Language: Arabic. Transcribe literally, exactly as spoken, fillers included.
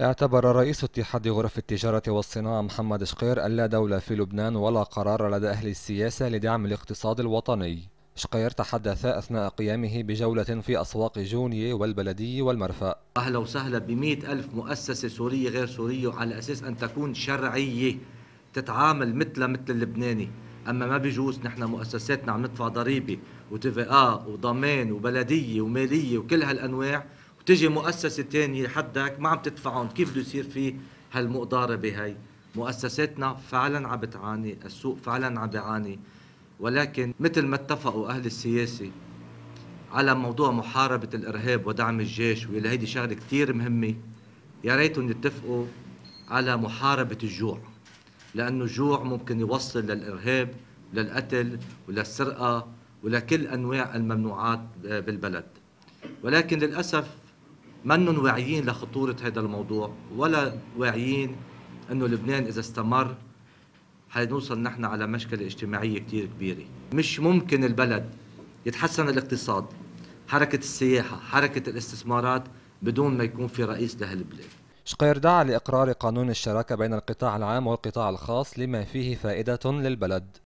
اعتبر رئيس اتحاد غرف التجارة والصناعة محمد شقير أن لا دولة في لبنان ولا قرار لدى أهل السياسة لدعم الاقتصاد الوطني. شقير تحدث أثناء قيامه بجولة في أسواق جونيه والبلدي والمرفأ. أهلا وسهلا بمئة ألف مؤسسة سورية غير سورية، على أساس أن تكون شرعية تتعامل مثلها مثل اللبناني. أما ما بيجوز نحن مؤسساتنا عم ندفع ضريبة وتي في إيه وضمان وبلدية ومالية وكل هالأنواع، تجي مؤسسة تانية حدك ما عم تدفعهم. كيف بده يصير في هالمقدارة؟ هاي مؤسساتنا فعلا عم بتعاني، السوق فعلا عم بيعاني، ولكن مثل ما اتفقوا أهل السياسة على موضوع محاربة الإرهاب ودعم الجيش، واللي هيدي شغلة كتير مهمة، يا ريتهم يتفقوا على محاربة الجوع، لأنه الجوع ممكن يوصل للإرهاب، للقتل وللسرقة ولكل أنواع الممنوعات بالبلد. ولكن للأسف منن واعيين لخطورة هذا الموضوع، ولا واعيين أنه لبنان إذا استمر حنوصل نحن على مشكلة اجتماعية كتير كبيرة. مش ممكن البلد يتحسن الاقتصاد، حركة السياحة، حركة الاستثمارات، بدون ما يكون في رئيس لهالبلاد. شقير دعا لإقرار قانون الشراكة بين القطاع العام والقطاع الخاص لما فيه فائدة للبلد.